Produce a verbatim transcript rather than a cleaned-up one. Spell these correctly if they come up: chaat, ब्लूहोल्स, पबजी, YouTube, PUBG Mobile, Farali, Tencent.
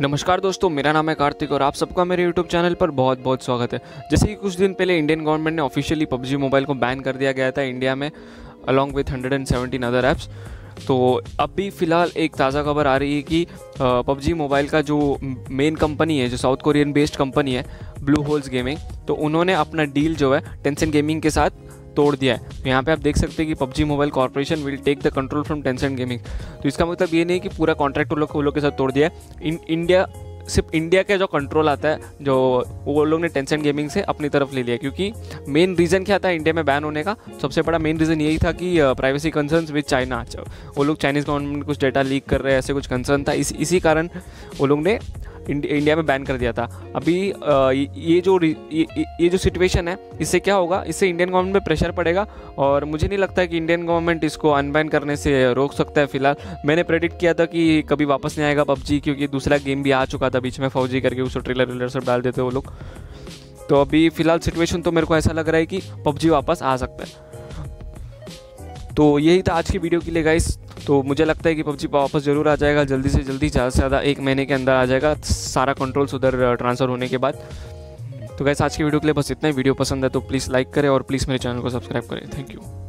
नमस्कार दोस्तों, मेरा नाम है कार्तिक और आप सबका मेरे YouTube चैनल पर बहुत बहुत स्वागत है। जैसे कि कुछ दिन पहले इंडियन गवर्नमेंट ने ऑफिशियली पबजी मोबाइल को बैन कर दिया गया था इंडिया में अलॉन्ग विथ एक सौ सत्रह अदर ऐप्स। तो अब भी फ़िलहाल एक ताज़ा खबर आ रही है कि पबजी मोबाइल का जो मेन कंपनी है, जो साउथ कोरियन बेस्ड कंपनी है ब्लूहोल्स गेमिंग, तो उन्होंने अपना डील जो है टेंसेंट गेमिंग के साथ तोड़ दिया है। यहाँ पे आप देख सकते हैं कि पबजी mobile corporation will take the control from Tencent gaming. तो इसका मतलब ये नहीं कि पूरा कॉन्ट्रैक्ट उन लोग के साथ तोड़ दिया है। इन इंडिया सिर्फ इंडिया का जो कंट्रोल आता है जो वो लोग ने टेंसेंट गेमिंग से अपनी तरफ ले लिया, क्योंकि मेन रीज़न क्या था इंडिया में बैन होने का, सबसे बड़ा मेन रीज़न यही था कि प्राइवेसी कंसर्न्स विद चाइना। वो लोग चाइनीज़ गवर्नमेंट कुछ डाटा लीक कर रहे हैं, ऐसे कुछ कंसर्न था, इस, इसी कारण वो लोग ने इंडिया में बैन कर दिया था। अभी ये जो ये, ये जो सिचुएशन है, इससे क्या होगा, इससे इंडियन गवर्नमेंट पे प्रेशर पड़ेगा और मुझे नहीं लगता है कि इंडियन गवर्नमेंट इसको अनबैन करने से रोक सकता है। फिलहाल मैंने प्रेडिक्ट किया था कि कभी वापस नहीं आएगा पबजी, क्योंकि दूसरा गेम भी आ चुका था बीच में फौजी करके, उसको ट्रेलर विलर सब डाल देते वो लोग। तो अभी फ़िलहाल सिचुएशन तो मेरे को ऐसा लग रहा है कि पबजी वापस आ सकता है। तो यही था आज की वीडियो के लिए गाइस। तो मुझे लगता है कि पबजी वापस जरूर आ जाएगा जल्दी से जल्दी, ज़्यादा से ज़्यादा एक महीने के अंदर आ जाएगा सारा कंट्रोल्स उधर ट्रांसफ़र होने के बाद। तो गाइस आज की वीडियो के लिए बस इतना ही। वीडियो पसंद है तो प्लीज़ लाइक करें और प्लीज़ मेरे चैनल को सब्सक्राइब करें। Thank you.